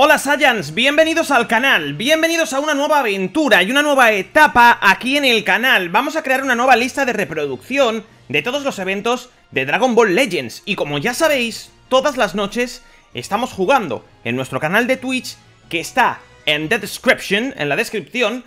Hola Saiyans, bienvenidos al canal, bienvenidos a una nueva aventura y una nueva etapa aquí en el canal. Vamos a crear una nueva lista de reproducción de todos los eventos de Dragon Ball Legends. Y como ya sabéis, todas las noches estamos jugando en nuestro canal de Twitch, que está en the description, en la descripción.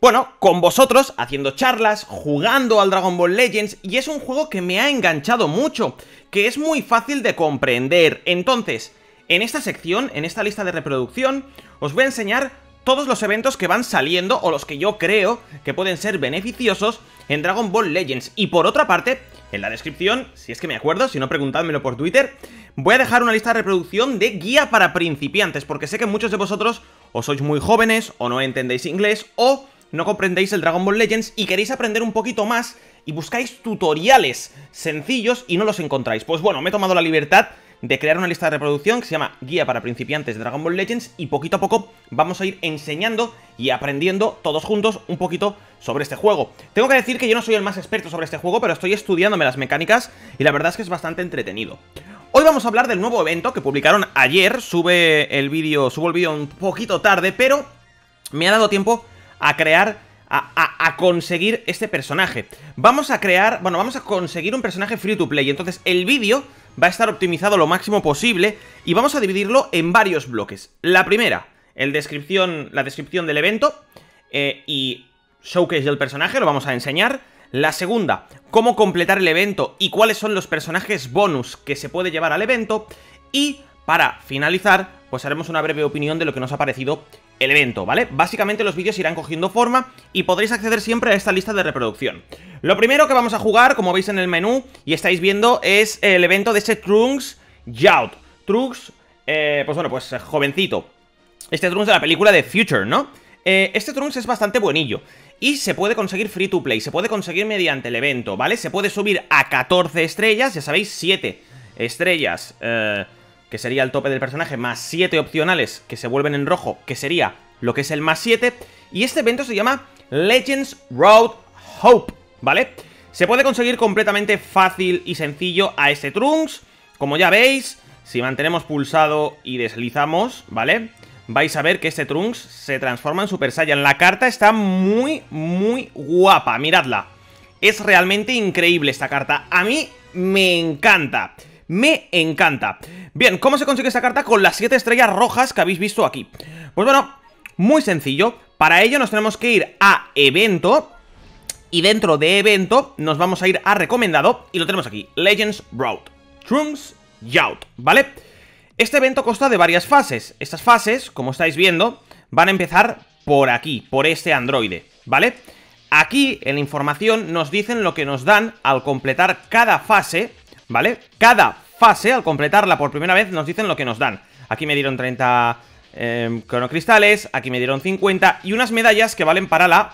Bueno, con vosotros, haciendo charlas, jugando al Dragon Ball Legends. Y es un juego que me ha enganchado mucho, que es muy fácil de comprender. Entonces, en esta sección, en esta lista de reproducción, os voy a enseñar todos los eventos que van saliendo, o los que yo creo que pueden ser beneficiosos en Dragon Ball Legends. Y por otra parte, en la descripción, si es que me acuerdo, si no preguntádmelo por Twitter, voy a dejar una lista de reproducción de guía para principiantes, porque sé que muchos de vosotros o sois muy jóvenes, o no entendéis inglés, o no comprendéis el Dragon Ball Legends y queréis aprender un poquito más y buscáis tutoriales sencillos y no los encontráis. Pues bueno, me he tomado la libertad de crear una lista de reproducción que se llama Guía para principiantes de Dragon Ball Legends, y poquito a poco vamos a ir enseñando y aprendiendo todos juntos un poquito sobre este juego. Tengo que decir que yo no soy el más experto sobre este juego, pero estoy estudiándome las mecánicas y la verdad es que es bastante entretenido. Hoy vamos a hablar del nuevo evento que publicaron ayer. Subo el vídeo un poquito tarde, pero me ha dado tiempo a crear, a conseguir este personaje. Vamos a conseguir un personaje free to play. Entonces el vídeo va a estar optimizado lo máximo posible y vamos a dividirlo en varios bloques. La primera, la descripción del evento y showcase del personaje, lo vamos a enseñar. La segunda, cómo completar el evento y cuáles son los personajes bonus que se puede llevar al evento. Y para finalizar, pues haremos una breve opinión de lo que nos ha parecido el evento, ¿vale? Básicamente los vídeos irán cogiendo forma y podréis acceder siempre a esta lista de reproducción. Lo primero que vamos a jugar, como veis en el menú y estáis viendo, es el evento de este Trunks Youth. Trunks, pues jovencito. Este Trunks de la película de Future, ¿no? Este Trunks es bastante buenillo y se puede conseguir free to play, se puede conseguir mediante el evento, ¿vale? Se puede subir a 14 estrellas, ya sabéis, 7 estrellas, que sería el tope del personaje, más 7 opcionales que se vuelven en rojo, que sería lo que es el más 7. Y este evento se llama Legends Road Hope, ¿vale? Se puede conseguir completamente fácil y sencillo a este Trunks. Como ya veis, si mantenemos pulsado y deslizamos, ¿vale? Vais a ver que este Trunks se transforma en Super Saiyan. La carta está muy, muy guapa, miradla. Es realmente increíble esta carta, a mí me encanta. Me encanta. Bien, ¿cómo se consigue esta carta con las 7 estrellas rojas que habéis visto aquí? Pues bueno, muy sencillo. Para ello nos tenemos que ir a evento, y dentro de evento nos vamos a ir a recomendado, y lo tenemos aquí, Legends Road Trunks Youth, ¿vale? Este evento consta de varias fases. Estas fases, como estáis viendo, van a empezar por aquí, por este androide, ¿vale? Aquí en la información nos dicen lo que nos dan al completar cada fase, ¿vale? Cada fase, al completarla por primera vez, nos dicen lo que nos dan. Aquí me dieron 30 cronocristales, aquí me dieron 50 y unas medallas que valen para la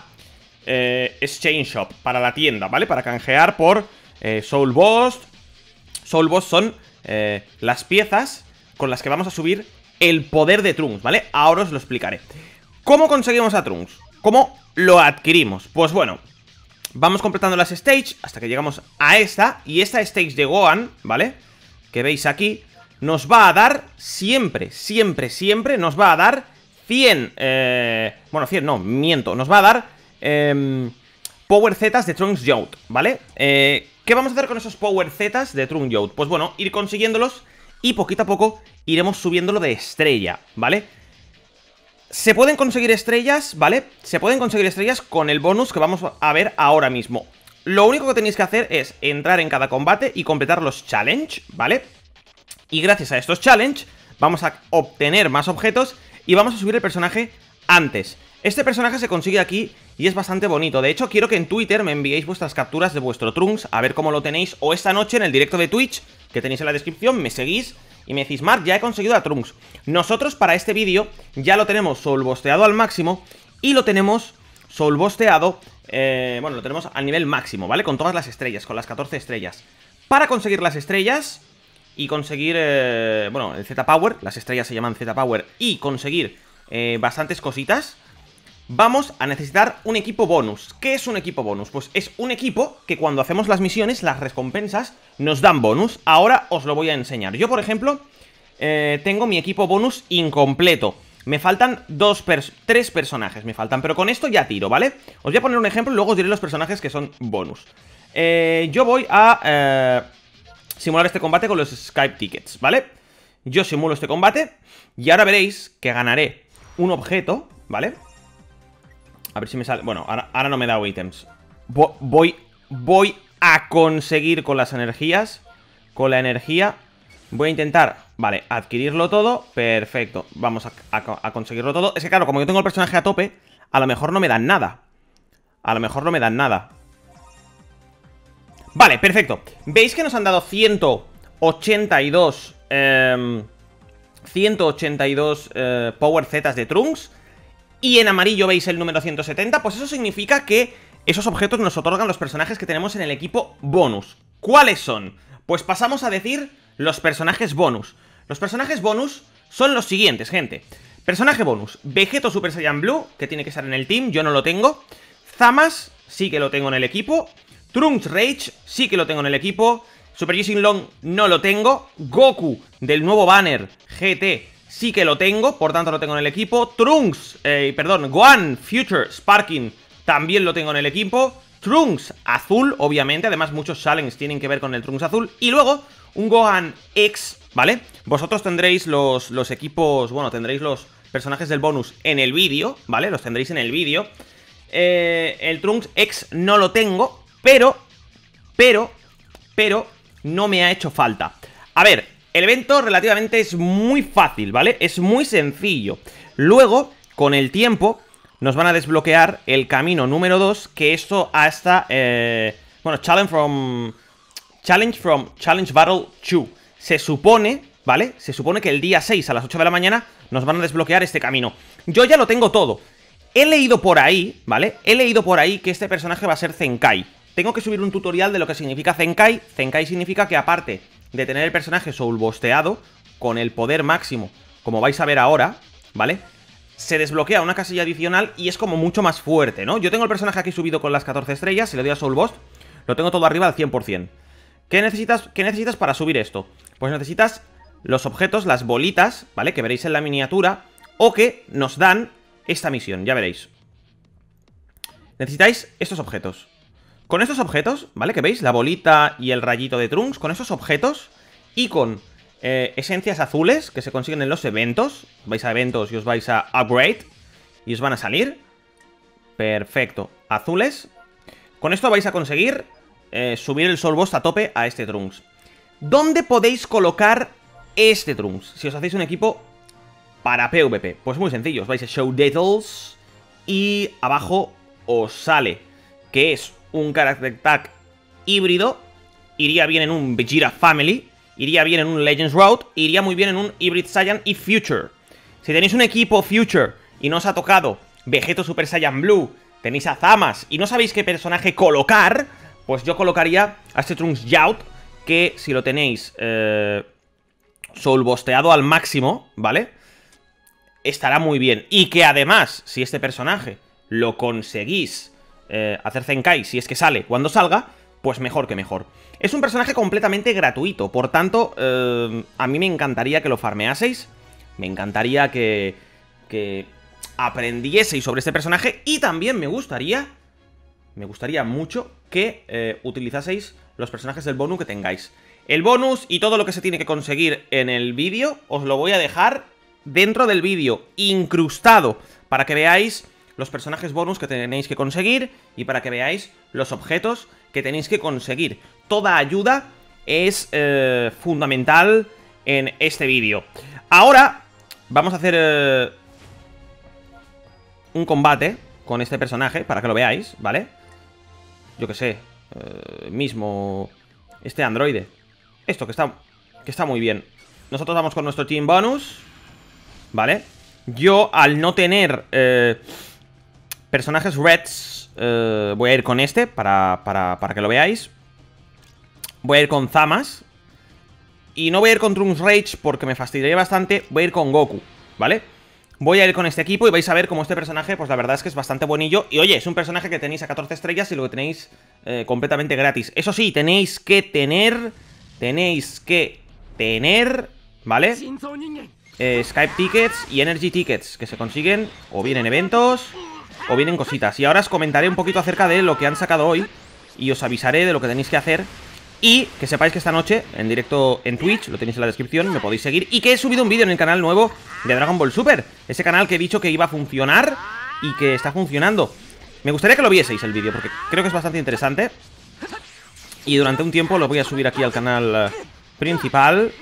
exchange shop, para la tienda, ¿vale? Para canjear por Soul Boost. Soul Boost son las piezas con las que vamos a subir el poder de Trunks, ¿vale? Ahora os lo explicaré. ¿Cómo conseguimos a Trunks? ¿Cómo lo adquirimos? Pues bueno, vamos completando las stages hasta que llegamos a esta. Y esta stage de Gohan, ¿vale? Que veis aquí, nos va a dar siempre, siempre, siempre nos va a dar 100 nos va a dar Power Zetas de Trunks Youth, ¿vale? ¿Qué vamos a hacer con esos Power Zetas de Trunks Youth? Pues bueno, ir consiguiéndolos y poquito a poco iremos subiéndolo de estrella, ¿vale? Se pueden conseguir estrellas, ¿vale? Se pueden conseguir estrellas con el bonus que vamos a ver ahora mismo. Lo único que tenéis que hacer es entrar en cada combate y completar los challenge, ¿vale? Y gracias a estos challenge vamos a obtener más objetos y vamos a subir el personaje antes. Este personaje se consigue aquí y es bastante bonito. De hecho, quiero que en Twitter me enviéis vuestras capturas de vuestro Trunks, a ver cómo lo tenéis. O esta noche en el directo de Twitch, que tenéis en la descripción, me seguís y me decís: Marc, ya he conseguido a Trunks. Nosotros para este vídeo ya lo tenemos soulbosteado al máximo y lo tenemos soulbosteado, bueno, lo tenemos al nivel máximo, ¿vale? Con todas las estrellas, con las 14 estrellas. Para conseguir las estrellas y conseguir, bueno, el Z-Power, las estrellas se llaman Z-Power, y conseguir bastantes cositas, vamos a necesitar un equipo bonus. ¿Qué es un equipo bonus? Pues es un equipo que cuando hacemos las misiones, las recompensas, nos dan bonus. Ahora os lo voy a enseñar. Yo, por ejemplo, tengo mi equipo bonus incompleto. Me faltan tres personajes, me faltan, pero con esto ya tiro, ¿vale? Os voy a poner un ejemplo y luego os diré los personajes que son bonus. Yo voy a simular este combate con los Skype Tickets, ¿vale? Yo simulo este combate y ahora veréis que ganaré un objeto, ¿vale? A ver si me sale... Bueno, ahora no me he dado ítems. Voy a conseguir con las energías, con la energía... Voy a intentar, vale, adquirirlo todo. Perfecto, vamos a conseguirlo todo. Es que claro, como yo tengo el personaje a tope, a lo mejor no me dan nada. A lo mejor no me dan nada. Vale, perfecto. ¿Veis que nos han dado 182 Power Zetas de Trunks? Y en amarillo veis el número 170. Pues eso significa que esos objetos nos otorgan los personajes que tenemos en el equipo bonus. ¿Cuáles son? Pues pasamos a decir... los personajes bonus. Los personajes bonus son los siguientes, gente. Personaje bonus: Vegeto Super Saiyan Blue, que tiene que estar en el team, yo no lo tengo. Zamas, sí que lo tengo en el equipo. Trunks Rage, sí que lo tengo en el equipo. Super Yūshin Long, no lo tengo. Goku, del nuevo banner GT, sí que lo tengo, por tanto lo tengo en el equipo. Trunks, perdón, Gohan Future Sparking, también lo tengo en el equipo. Trunks Azul, obviamente, además muchos challenges tienen que ver con el Trunks Azul. Y luego... un Gohan X, ¿vale? Vosotros tendréis los equipos... Bueno, tendréis los personajes del bonus en el vídeo, ¿vale? Los tendréis en el vídeo. El Trunks X no lo tengo, pero no me ha hecho falta. A ver, el evento relativamente es muy fácil, ¿vale? Es muy sencillo. Luego, con el tiempo, nos van a desbloquear el camino número 2, que esto hasta... bueno, Challenge Battle 2. Se supone, ¿vale? Se supone que el día 6 a las 8 de la mañana nos van a desbloquear este camino. Yo ya lo tengo todo. He leído por ahí, ¿vale? He leído por ahí que este personaje va a ser Zenkai. Tengo que subir un tutorial de lo que significa Zenkai. Zenkai significa que aparte de tener el personaje Soul Boosteado, con el poder máximo, como vais a ver ahora, ¿vale? Se desbloquea una casilla adicional y es como mucho más fuerte, ¿no? Yo tengo el personaje aquí subido con las 14 estrellas, si le doy a Soul Boost, lo tengo todo arriba al 100%. ¿Qué necesitas para subir esto? Pues necesitas los objetos, las bolitas, ¿vale? Que veréis en la miniatura o que nos dan esta misión, ya veréis. Necesitáis estos objetos. Con estos objetos, ¿vale? Que veis, la bolita y el rayito de Trunks. Con esos objetos y con esencias azules que se consiguen en los eventos. Vais a eventos y os vais a upgrade y os van a salir. Perfecto, azules. Con esto vais a conseguir... subir el Soul Boost a tope a este Trunks. ¿Dónde podéis colocar este Trunks si os hacéis un equipo para PvP? Pues muy sencillo, os vais a Show Details y abajo os sale que es un Character Tag híbrido. Iría bien en un Vegeta Family, iría bien en un Legends Road, iría muy bien en un Hybrid Saiyan y Future. Si tenéis un equipo Future y no os ha tocado Vegeto Super Saiyan Blue, tenéis a Zamas y no sabéis qué personaje colocar, pues yo colocaría a este Trunks Youth, que si lo tenéis Soul Boosteado al máximo, ¿vale? Estará muy bien. Y que además, si este personaje lo conseguís hacer Zenkai, si es que sale cuando salga, pues mejor que mejor. Es un personaje completamente gratuito, por tanto, a mí me encantaría que lo farmeaseis. Me encantaría que aprendieseis sobre este personaje. Y también me gustaría mucho que utilizaseis los personajes del bonus que tengáis. El bonus y todo lo que se tiene que conseguir en el vídeo os lo voy a dejar dentro del vídeo, incrustado, para que veáis los personajes bonus que tenéis que conseguir y para que veáis los objetos que tenéis que conseguir. Toda ayuda es fundamental en este vídeo. Ahora vamos a hacer un combate con este personaje para que lo veáis, ¿vale? Yo que sé, mismo este androide. Esto que está muy bien. Nosotros vamos con nuestro team bonus, ¿vale? Yo, al no tener personajes reds, voy a ir con este para que lo veáis. Voy a ir con Zamas. Y no voy a ir con Trunks Rage porque me fastidiaría bastante. Voy a ir con Goku, ¿vale? Voy a ir con este equipo y vais a ver cómo este personaje, pues la verdad es que es bastante buenillo. Y oye, es un personaje que tenéis a 14 estrellas y lo que tenéis completamente gratis. Eso sí, tenéis que tener ¿vale? Skype Tickets y Energy Tickets, que se consiguen o bien en eventos o bien en cositas. Y ahora os comentaré un poquito acerca de lo que han sacado hoy y os avisaré de lo que tenéis que hacer. Y que sepáis que esta noche, en directo en Twitch, lo tenéis en la descripción, me podéis seguir. Y que he subido un vídeo en el canal nuevo de Dragon Ball Super, ese canal que he dicho que iba a funcionar y que está funcionando. Me gustaría que lo vieseis el vídeo, porque creo que es bastante interesante. Y durante un tiempo lo voy a subir aquí al canal principal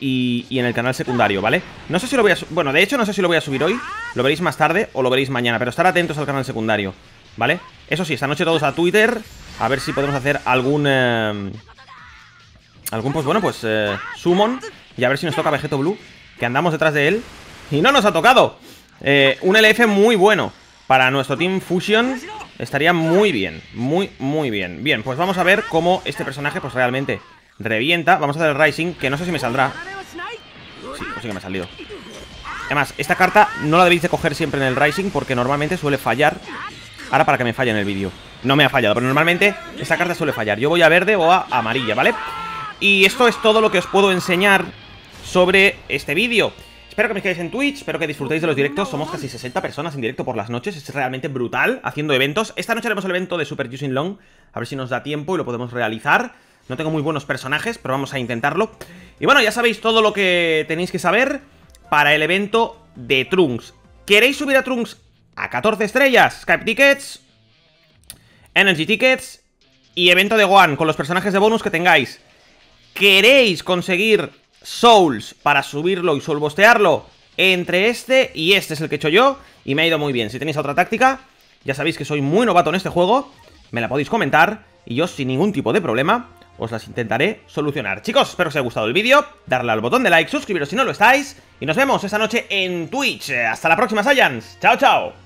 y en el canal secundario, ¿vale? No sé si lo voy a... Bueno, de hecho no sé si lo voy a subir hoy, lo veréis más tarde o lo veréis mañana, pero estar atentos al canal secundario, ¿vale? Eso sí, esta noche todos a Twitter, a ver si podemos hacer algún... Algún summon. Y a ver si nos toca Vegeto Blue, que andamos detrás de él y no nos ha tocado. Un LF muy bueno para nuestro Team Fusion. Estaría muy bien, muy bien. Bien, pues vamos a ver cómo este personaje pues realmente revienta. Vamos a hacer el Rising, que no sé si me saldrá. Sí, pues sí que me ha salido. Además, esta carta no la debéis de coger siempre en el Rising, porque normalmente suele fallar. Ahora para que me falle en el vídeo. No me ha fallado, pero normalmente esta carta suele fallar. Yo voy a verde o a amarilla, ¿vale? Y esto es todo lo que os puedo enseñar sobre este vídeo. Espero que me quedéis en Twitch, espero que disfrutéis de los directos. Somos casi 60 personas en directo por las noches. Es realmente brutal, haciendo eventos. Esta noche haremos el evento de Super Yūshin Long. A ver si nos da tiempo y lo podemos realizar. No tengo muy buenos personajes, pero vamos a intentarlo. Y bueno, ya sabéis todo lo que tenéis que saber para el evento de Trunks. ¿Queréis subir a Trunks a 14 estrellas? Skype Tickets, Energy Tickets y evento de Gohan con los personajes de bonus que tengáis. ¿Queréis conseguir Souls para subirlo y soulbostearlo? Entre este y este es el que he hecho yo y me ha ido muy bien. Si tenéis otra táctica, ya sabéis que soy muy novato en este juego, me la podéis comentar y yo sin ningún tipo de problema os las intentaré solucionar. Chicos, espero que os haya gustado el vídeo, darle al botón de like, suscribiros si no lo estáis y nos vemos esta noche en Twitch. Hasta la próxima, Saiyans. Chao, chao.